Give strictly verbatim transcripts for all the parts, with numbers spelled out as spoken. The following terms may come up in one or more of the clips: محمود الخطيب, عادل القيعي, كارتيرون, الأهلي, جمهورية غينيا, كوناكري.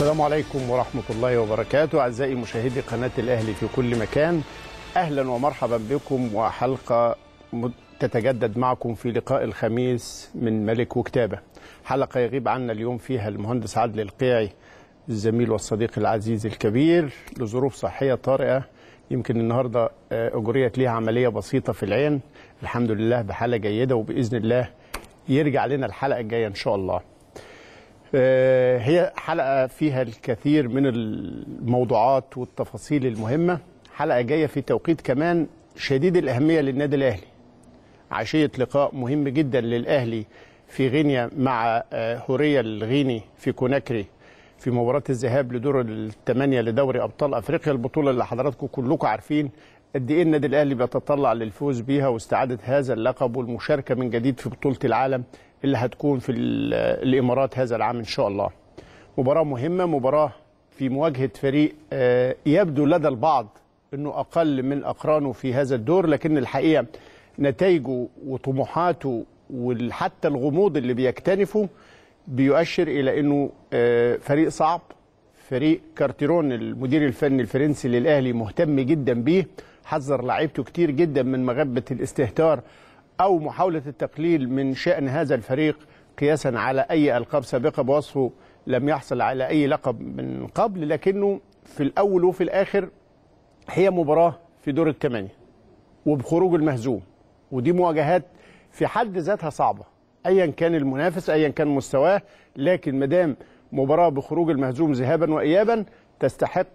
السلام عليكم ورحمة الله وبركاته، أعزائي مشاهدي قناة الأهلي في كل مكان. أهلا ومرحبا بكم وحلقة تتجدد معكم في لقاء الخميس من ملك وكتابة. حلقة يغيب عنا اليوم فيها المهندس عادل القيعي الزميل والصديق العزيز الكبير لظروف صحية طارئة. يمكن النهاردة أجريت ليها عملية بسيطة في العين، الحمد لله بحالة جيدة، وبإذن الله يرجع لنا الحلقة الجاية إن شاء الله. هي حلقة فيها الكثير من الموضوعات والتفاصيل المهمة، حلقة جاية في توقيت كمان شديد الأهمية للنادي الأهلي، عشية لقاء مهم جدا للأهلي في غينيا مع هورية الغيني في كوناكري في مباراة الذهاب لدور الثمانية لدوري أبطال أفريقيا، البطولة اللي حضراتكم كلكم عارفين قد إيه النادي الأهلي بيتطلع للفوز بيها واستعادة هذا اللقب والمشاركة من جديد في بطولة العالم اللي هتكون في الإمارات هذا العام إن شاء الله. مباراة مهمة، مباراة في مواجهة فريق يبدو لدى البعض أنه أقل من أقرانه في هذا الدور، لكن الحقيقة نتائجه وطموحاته وحتى الغموض اللي بيكتنفه بيؤشر إلى أنه فريق صعب. فريق كارتيرون المدير الفني الفرنسي للأهلي مهتم جدا بيه، حذر لعيبته كتير جدا من مغبة الاستهتار أو محاولة التقليل من شأن هذا الفريق قياسا على أي ألقاب سابقة، بوصفه لم يحصل على أي لقب من قبل، لكنه في الأول وفي الآخر هي مباراة في دور الثمانية وبخروج المهزوم، ودي مواجهات في حد ذاتها صعبة أيا كان المنافس أيا كان مستواه، لكن مدام مباراة بخروج المهزوم ذهابا وإيابا تستحق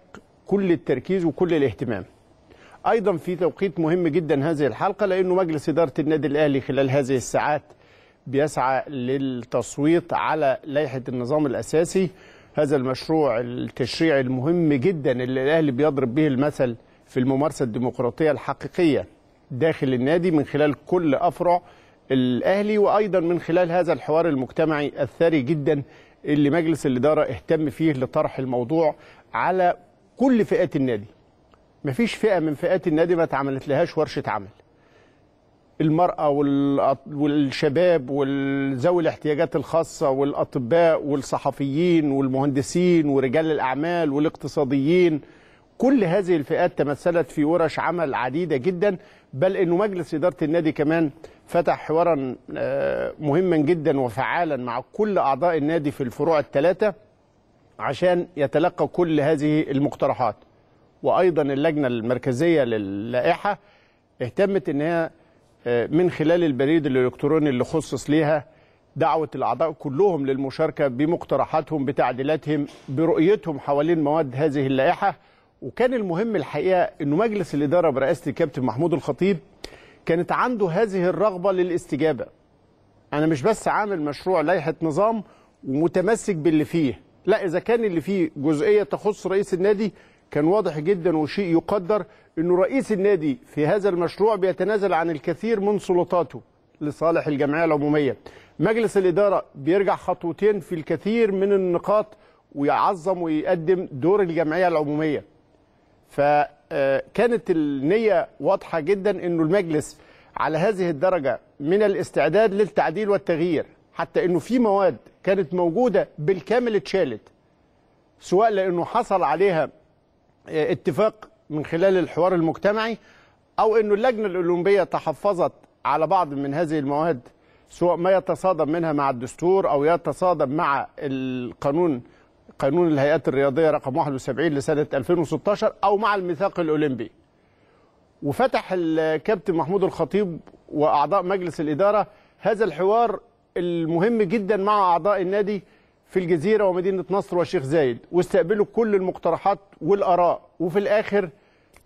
كل التركيز وكل الاهتمام. أيضا في توقيت مهم جدا هذه الحلقة، لأنه مجلس إدارة النادي الأهلي خلال هذه الساعات بيسعى للتصويت على لائحة النظام الأساسي، هذا المشروع التشريعي المهم جدا اللي الأهلي بيضرب به المثل في الممارسة الديمقراطية الحقيقية داخل النادي من خلال كل أفرع الأهلي، وأيضا من خلال هذا الحوار المجتمعي الثري جدا اللي مجلس الإدارة اهتم فيه لطرح الموضوع على كل فئات النادي. مفيش فئة من فئات النادي ما اتعملت لهاش ورشة عمل. المرأة والشباب وذوي الاحتياجات الخاصة والأطباء والصحفيين والمهندسين ورجال الأعمال والاقتصاديين، كل هذه الفئات تمثلت في ورش عمل عديدة جدا، بل أنه مجلس إدارة النادي كمان فتح حوارا مهما جدا وفعالا مع كل أعضاء النادي في الفروع الثلاثة عشان يتلقى كل هذه المقترحات. وأيضا اللجنة المركزية للائحة اهتمت أنها من خلال البريد الإلكتروني اللي خصص ليها دعوة الأعضاء كلهم للمشاركة بمقترحاتهم بتعديلاتهم برؤيتهم حوالين مواد هذه اللائحة. وكان المهم الحقيقة أنه مجلس الإدارة برئاسة الكابتن محمود الخطيب كانت عنده هذه الرغبة للاستجابة. أنا مش بس عامل مشروع لائحة نظام ومتمسك باللي فيه، لا، إذا كان اللي فيه جزئية تخص رئيس النادي كان واضح جدا وشيء يقدر أنه رئيس النادي في هذا المشروع بيتنازل عن الكثير من سلطاته لصالح الجمعية العمومية. مجلس الإدارة بيرجع خطوتين في الكثير من النقاط ويعظم ويقدم دور الجمعية العمومية. فكانت النية واضحة جدا أنه المجلس على هذه الدرجة من الاستعداد للتعديل والتغيير، حتى أنه في مواد كانت موجودة بالكامل اتشالت، سواء لأنه حصل عليها اتفاق من خلال الحوار المجتمعي أو أنه اللجنة الأولمبية تحفظت على بعض من هذه المواد، سواء ما يتصادم منها مع الدستور أو يتصادم مع القانون قانون الهيئات الرياضية رقم واحد وسبعين لسنة ألفين وستة عشر أو مع الميثاق الأولمبي. وفتح الكابتن محمود الخطيب وأعضاء مجلس الإدارة هذا الحوار المهم جدا مع أعضاء النادي في الجزيرة ومدينة نصر وشيخ زايد، واستقبلوا كل المقترحات والآراء، وفي الآخر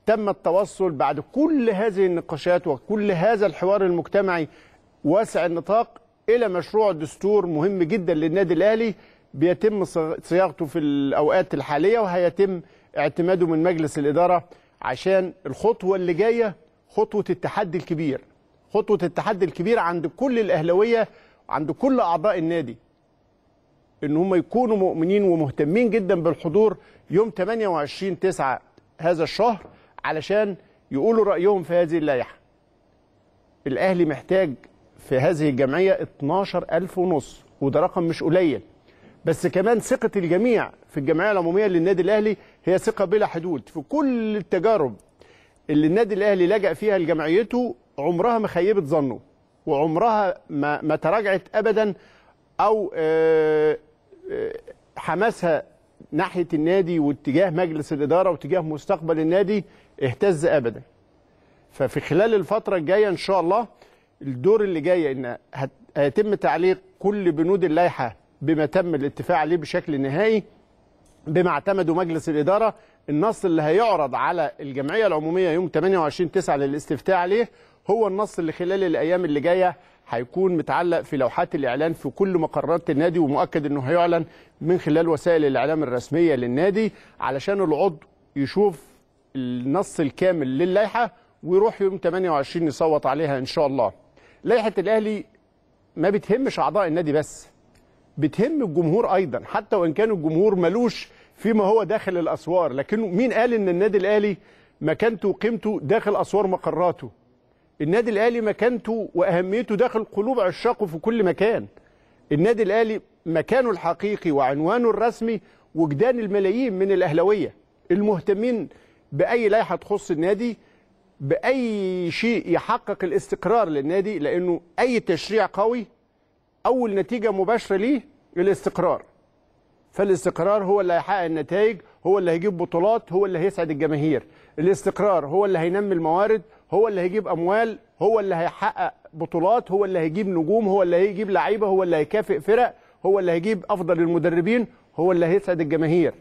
تم التوصل بعد كل هذه النقاشات وكل هذا الحوار المجتمعي واسع النطاق إلى مشروع دستور مهم جدا للنادي الأهلي بيتم صياغته في الأوقات الحالية، وهيتم اعتماده من مجلس الإدارة عشان الخطوة اللي جاية خطوة التحدي الكبير، خطوة التحدي الكبير عند كل الأهلاوية عند كل أعضاء النادي، إن هم يكونوا مؤمنين ومهتمين جدا بالحضور يوم ثمانية وعشرين تسعة هذا الشهر علشان يقولوا رأيهم في هذه اللائحة. الأهلي محتاج في هذه الجمعية اتناشر ألف ونص، وده رقم مش قليل، بس كمان ثقة الجميع في الجمعية العمومية للنادي الأهلي هي ثقة بلا حدود. في كل التجارب اللي النادي الأهلي لجأ فيها لجمعيته عمرها ما خيبت ظنه، وعمرها ما, ما تراجعت أبدا، أو آه آه حماسها ناحية النادي واتجاه مجلس الإدارة واتجاه مستقبل النادي اهتز أبدا. ففي خلال الفترة الجاية إن شاء الله الدور اللي جاي إن هيتم تعليق كل بنود اللائحة بما تم الاتفاق عليه بشكل نهائي بما اعتمده مجلس الإدارة. النص اللي هيعرض على الجمعية العمومية يوم ثمانية وعشرين تسعة للاستفتاء عليه هو النص اللي خلال الأيام اللي جاية هيكون متعلق في لوحات الإعلان في كل مقرات النادي، ومؤكد أنه هيعلن من خلال وسائل الإعلام الرسمية للنادي علشان العضو يشوف النص الكامل للائحة ويروح يوم ثمانية وعشرين يصوت عليها إن شاء الله. لائحة الأهلي ما بتهمش أعضاء النادي بس، بتهم الجمهور أيضا، حتى وإن كان الجمهور ملوش فيما هو داخل الأسوار، لكنه مين قال إن النادي الأهلي مكانته وقيمته داخل أسوار مقراته؟ النادي الأهلي مكانته وأهميته داخل قلوب عشاقه في كل مكان. النادي الأهلي مكانه الحقيقي وعنوانه الرسمي وجدان الملايين من الأهلاوية المهتمين بأي لائحة تخص النادي، بأي شيء يحقق الاستقرار للنادي، لأنه أي تشريع قوي أول نتيجة مباشرة ليه الاستقرار. فالاستقرار هو اللي هيحقق النتائج، هو اللي هيجيب بطولات، هو اللي هيسعد الجماهير. الاستقرار هو اللي هينمي الموارد، هو اللي هيجيب أموال، هو اللي هيحقق بطولات، هو اللي هيجيب نجوم، هو اللي هيجيب لعيبة، هو اللي هيكافئ فرق، هو اللي هيجيب أفضل المدربين، هو اللي هيسعد الجماهير.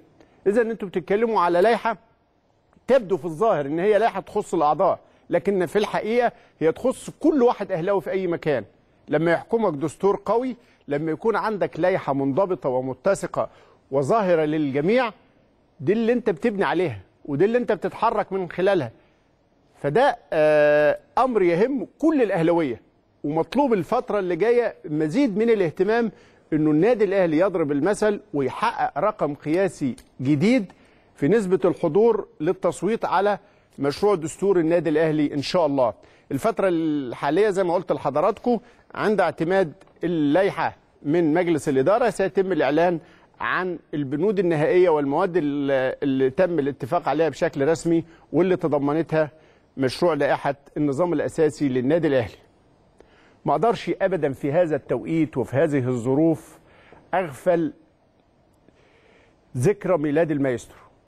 إذا أنتوا بتتكلموا على لائحة تبدو في الظاهر إن هي لائحة تخص الأعضاء، لكن في الحقيقة هي تخص كل واحد أهلاوي في أي مكان. لما يحكمك دستور قوي، لما يكون عندك لائحة منضبطة ومتسقة وظاهرة للجميع، دي اللي أنت بتبني عليها ودي اللي أنت بتتحرك من خلالها. فده أمر يهم كل الأهلاوية، ومطلوب الفترة اللي جاية مزيد من الاهتمام إنه النادي الأهلي يضرب المثل ويحقق رقم قياسي جديد في نسبة الحضور للتصويت على مشروع دستور النادي الأهلي إن شاء الله. الفترة الحالية زي ما قلت لحضراتكم عند اعتماد اللائحة من مجلس الإدارة سيتم الإعلان عن البنود النهائية والمواد اللي تم الاتفاق عليها بشكل رسمي واللي تضمنتها مشروع لائحة النظام الأساسي للنادي الأهلي. ما أقدرش أبدا في هذا التوقيت وفي هذه الظروف أغفل ذكرى ميلاد المايسترو.